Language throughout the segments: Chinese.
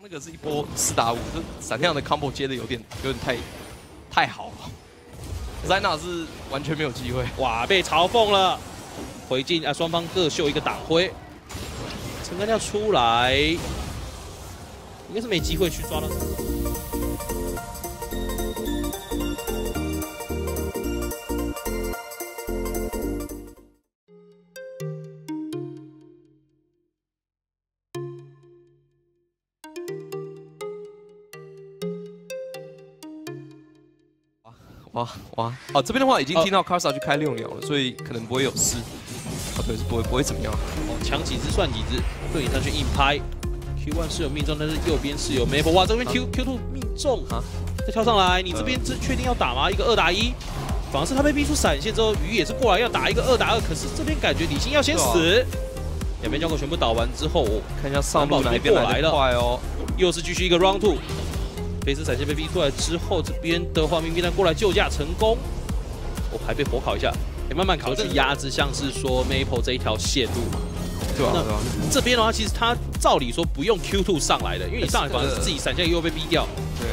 刚那个是一波4打5，就闪亮的 combo 接的有点太好了。Zina 是完全没有机会，哇，被嘲讽了。回敬啊，双方各秀一个挡挥，陈哥要出来，应该是没机会去抓到。 哇哇哦！这边的话已经听到 Carsa 去开6鸟了，所以可能不会有事。哦，对，是不会怎么样。哦，抢几只算几只，对你上去硬拍。Q1 是有命中，但是右边是有 Maple。哇，这边 Q2 命中啊！再跳上来，你这边这确定要打吗？一个2打1，反而是他被逼出闪现之后，鱼也是过来要打一个2打2，可是这边感觉李信要先死。两边交互全部打完之后，我看一下上路哪边来了。快哦！又是继续一个 Round 2。 雷斯闪现被逼出来之后，这边的话，明明弹过来救驾成功，我还被火烤一下，慢慢烤去压制，像是说 Maple 这一条线路，对吧？那这边的话，其实他照理说不用 Q2 上来的，因为你上来反而是自己闪现又被逼掉。对。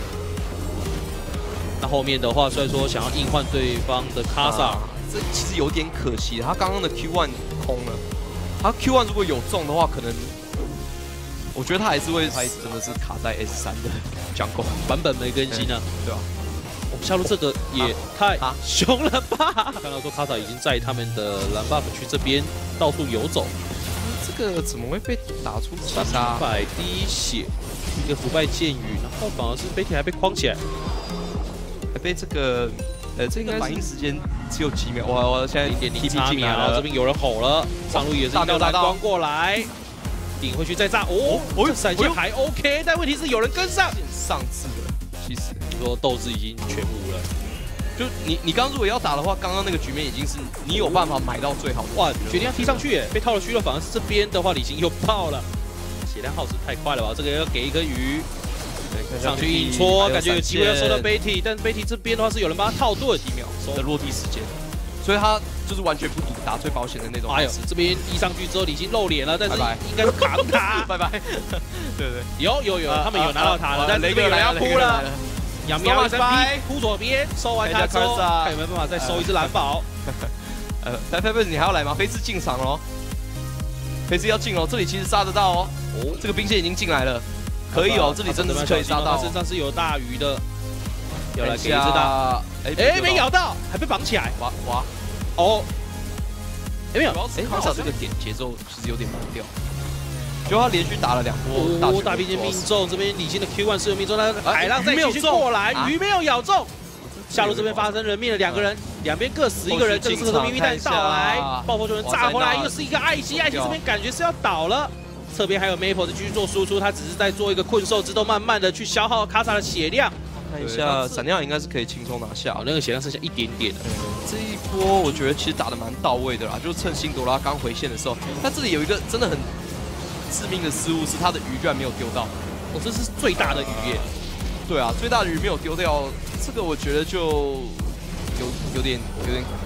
那后面的话，虽然说想要硬换对方的 Casa，这其实有点可惜，他刚刚的 Q1 空了，他 Q1 如果有中的话，可能。 我觉得他还是会，他真的是卡在 S3 的jungle版本没更新啊，对吧？我们下路这个也太凶了吧！看到说卡塔已经在他们的蓝 buff 区这边到处游走，这个怎么会被打出击杀？100滴血，一个腐败剑雨，然后反而是 Betty 还被框起来，还被这个这应该反应时间只有几秒，我现在0.08秒，然后这边有人吼了，上路也是要蓝光过来。 顶回去再炸哦！哦，闪现还 OK， 但问题是有人跟上。上次的，其实你说斗志已经全无了。就你刚如果要打的话，刚刚那个局面已经是你有办法买到最好的。哇，决定要踢上去耶，被套了虚弱，反而是这边的话李信又爆了。血量耗子太快了吧？这个要给一颗鱼，上去硬戳，感觉有机会要收到 Betty， 但 Betty 这边的话是有人帮他套盾10秒的落地时间，所以他。 就是完全不赌，打最保险的那种。哎呦，这边一上去之后，李信露脸了，但是应该是卡不卡？拜拜。对对，有，他们有拿到塔了，但雷哥来要扑了。两秒3P，扑左边，收完他之后，看有没有办法再收一只蓝宝。佩佩，你还要来吗？飞兹进场喽，飞兹要进哦，这里其实杀得到哦。哦，这个兵线已经进来了，可以哦，这里真的是可以杀到。身上是有大鱼的，要来给一只大。哎，没咬到，还被绑起来。哇！ 哦，哎没有，哎卡萨这个点节奏其实有点慢掉，就他连续打了2波大兵线命中，这边李信的 Q1 是有命中，但海浪再继续过来，鱼没有咬中，下路这边发生人命了，2个人，两边各死1个人，这个是BB弹到来，爆破球人炸回来，又是一个艾希这边感觉是要倒了，侧边还有 Maple 的继续做输出，他只是在做一个困兽之斗，慢慢的去消耗卡萨的血量。 看一下，闪亮应该是可以轻松拿下。那个血量剩下1点点了。这一波我觉得其实打得蛮到位的啦，就是趁辛朵拉刚回线的时候，他这里有一个真的很致命的失误，是他的鱼居然没有丢到。哦，这是最大的鱼耶。对啊，最大的鱼没有丢掉，这个我觉得就有点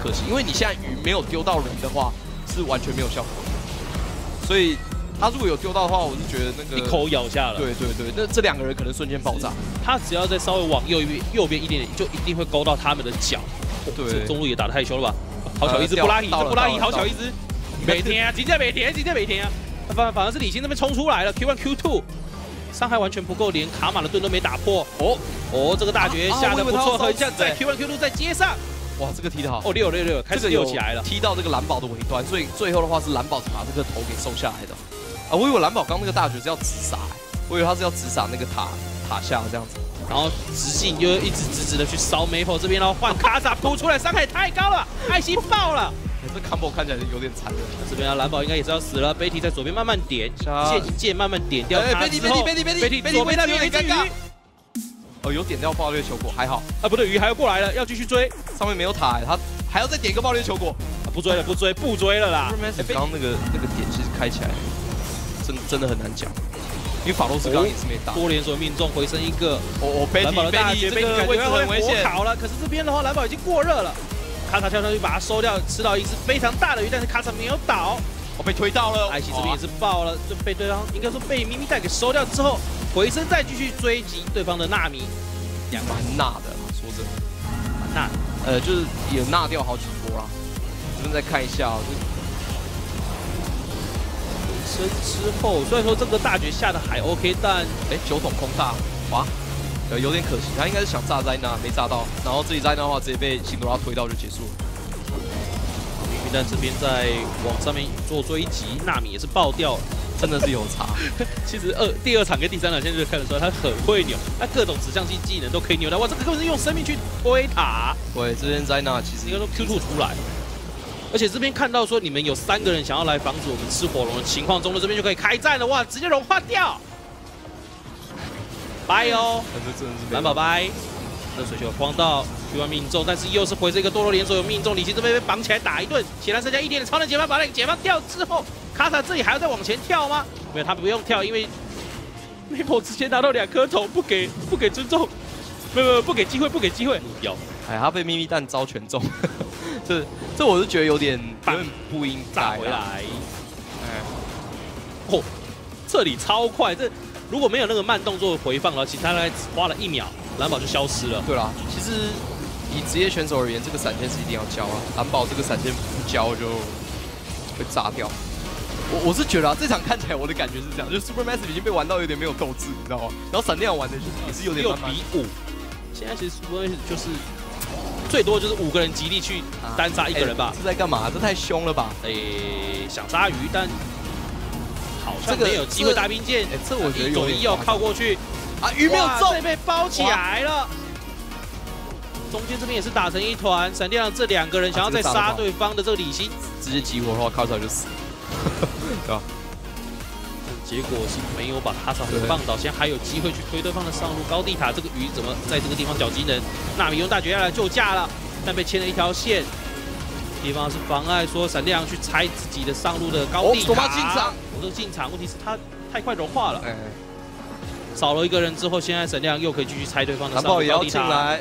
可惜，因为你现在鱼没有丢到人的话，是完全没有效果的。所以。 他如果有丢到的话，我是觉得那个一口咬下了。对，那这2个人可能瞬间爆炸。他只要再稍微往右边一点点，就一定会勾到他们的脚。对，中路也打得太凶了吧？好小一只布拉伊，布拉伊好小一只。每天啊，今天每天啊。反而是李信那边冲出来了 ，Q1 Q2， 伤害完全不够，连卡玛的盾都没打破。哦，这个大绝下的不错，很像在 Q1 Q2 再接上。 哇，这个踢得好！哦，6，开始溜起来了，踢到这个蓝宝的尾端，所以最后的话是蓝宝把这个头给收下来的。啊，我以为蓝宝刚那个大绝是要直杀，我以为他是要直杀那个塔下这样子，然后直进就一直直直的去烧 Maple 这边，然后换卡萨扑出来，伤害太高了，艾希爆了。这 combo 看起来有点惨了。这边蓝宝应该也是要死了 ，Betty 在左边慢慢点，一剑慢慢点掉他之后 ，Betty 左边那边有一只鱼。 哦，有点掉爆裂球果，还好。啊，不对，鱼还要过来了，要继续追。上面没有塔，他还要再点一个爆裂球果。不追了啦。刚那个点其实开起来，真的很难讲。因为法罗斯刚也是没打。多连锁命中，回升一个。蓝宝的大绝，这个位置很危险。好了，可是这边的话，蓝宝已经过热了。卡萨跳上去把它收掉，吃到一只非常大的鱼，但是卡萨没有倒。哦，被推到了，艾希这边也是爆了，就被对方应该说被咪咪蛋给收掉之后，回身再继续追击对方的纳米，两个很纳的，说真的，蛮纳，就是也纳掉好几波啦。这边再看一下、哦，就回身之后，虽然说这个大绝下的还 OK， 但哎酒桶空大，哇，有点可惜，他应该是想炸灾难没炸到，然后自己灾难的话直接被辛多拉推到就结束了。 但这边在往上面做追击，纳米也是爆掉了，真的是有差。其实第二场跟第三场现在就看得出来，他很会扭，他各种指向性技能都可以扭到。哇，这个根本是用生命去推塔。对，这边在那其实应该都 Q 出来。而且这边看到说你们有3个人想要来防止我们吃火龙的情况中，这边就可以开战了。哇，直接融化掉。拜哦，蓝宝拜。 热水球晃到，希望命中，但是又是回这一个多罗连锁有命中，李奇这边被绑起来打一顿，显然剩下一点点超能解放，把那个解放掉之后，卡塔这里还要再往前跳吗？没有，他不用跳，因为 Maple 之前拿到2颗头，不给尊重，不给机会，不给机会，目标。哎，他被咪咪蛋招全中，这我是觉得有点不应该。打回来，哎，哦，这里超快，这如果没有那个慢动作回放的话，其实他大概只花了1秒。 蓝宝就消失了。对啦，其实以职业选手而言，这个闪现是一定要交了。蓝宝这个闪现不交就会炸掉。我是觉得啊，这场看起来我的感觉是这样，就是 Super Massive 已经被玩到有点没有斗志，你知道吗？然后闪电玩的也是有点6比5。现在其实 Super Massive 就是最多就是5个人极力去单杀1个人吧。这在干嘛？这太凶了吧？诶，想杀鱼，但好像没有机会大兵剑。这我觉得有点要靠过去。 啊，鱼没有中，被包起来了。中间这边也是打成一团，闪电狼这2个人想要再杀对方的这个李欣，直接集火的话，卡萨就死了。对吧？结果是没有把卡萨给放倒，现在还有机会去推对方的上路高地塔。这个鱼怎么在这个地方绞技能？纳米用大绝下来救驾了，但被牵了一条线。地方是妨碍说闪电狼去拆自己的上路的高地塔。我这个进场，问题是他太快融化了。 少了1个人之后，现在闪亮又可以继续拆对方的上路高地塔。蓝宝也要进来，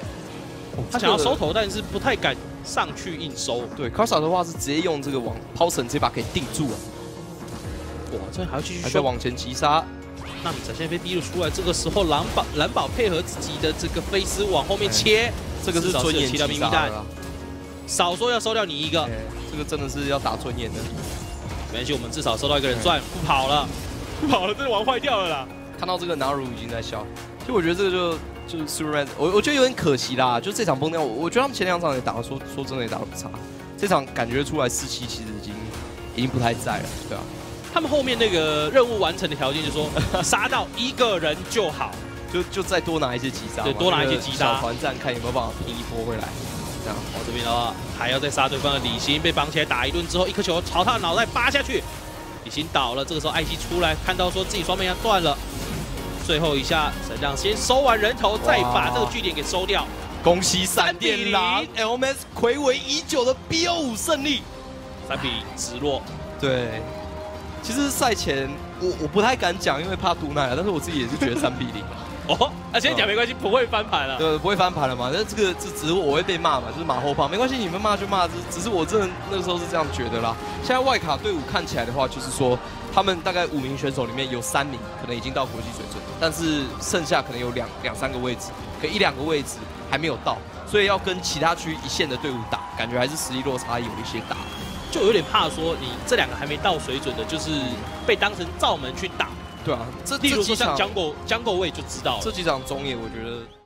他想要收头，但是不太敢上去硬收。对 ，Carsa 的话是直接用这个网抛绳直接把给定住了。哇，这还要继续还在往前急杀。纳米闪现被逼了出来，这个时候蓝宝配合自己的这个飞丝往后面切，这个是尊严击杀了。少说要收掉你1个，这个真的是要打尊严的。没关系，我们至少收到1个人钻，不跑了，不跑了，真的玩坏掉了啦。 看到这个Naru已经在笑，其实我觉得这个就是 Superman， 我觉得有点可惜啦，就这场崩掉，我觉得他们前2场也打得说真的也打得不差，这场感觉出来士气其实已经不太在了，对啊。他们后面那个任务完成的条件就是说杀到1个人就好，就再多拿一些击杀，对，多拿一些击杀。小团战看有没有办法拼一波回来。这样，我这边的话还要再杀对方的李欣，被绑起来打一顿之后，1颗球朝他的脑袋扒下去，李欣倒了。这个时候艾希出来，看到说自己双面要断了。 最后一下，闪亮先收完人头，再把这个据点给收掉。恭喜闪电狼 LMS 睽违已久的 BO5 胜利，3比0直落。对，其实赛前我不太敢讲，因为怕毒奶，但是我自己也是觉得3比0。哦，那现在讲没关系，不会翻盘了。对，不会翻盘了嘛？那这个只是我会被骂嘛，就是马后炮，没关系，你们骂就骂，只是我真的那个时候是这样觉得啦。现在外卡队伍看起来的话，就是说。 他们大概5名选手里面有3名可能已经到国际水准，但是剩下可能有2、3个位置，可1、2个位置还没有到，所以要跟其他区一线的队伍打，感觉还是实力落差有一些大，就有点怕说你这2个还没到水准的，就是被当成罩门去打。对啊，例如说像江狗位就知道了。这几场中野我觉得。